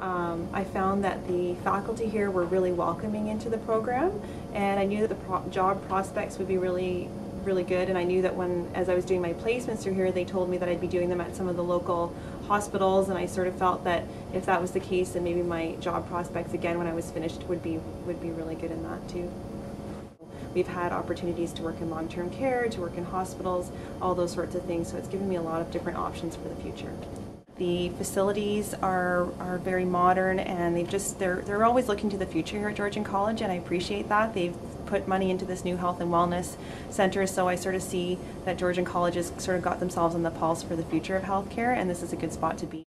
I found that the faculty here were really welcoming into the program, and I knew that the job prospects would be really good, and I knew that as I was doing my placements through here, they told me that I'd be doing them at some of the local hospitals, and I sort of felt that if that was the case, then maybe my job prospects again when I was finished would be really good in that too. We've had opportunities to work in long-term care, to work in hospitals, all those sorts of things, so it's given me a lot of different options for the future. The facilities are very modern, and they're always looking to the future here at Georgian College, and I appreciate that. They've put money into this new health and wellness center, so I sort of see that Georgian College has sort of got themselves on the pulse for the future of healthcare, and this is a good spot to be.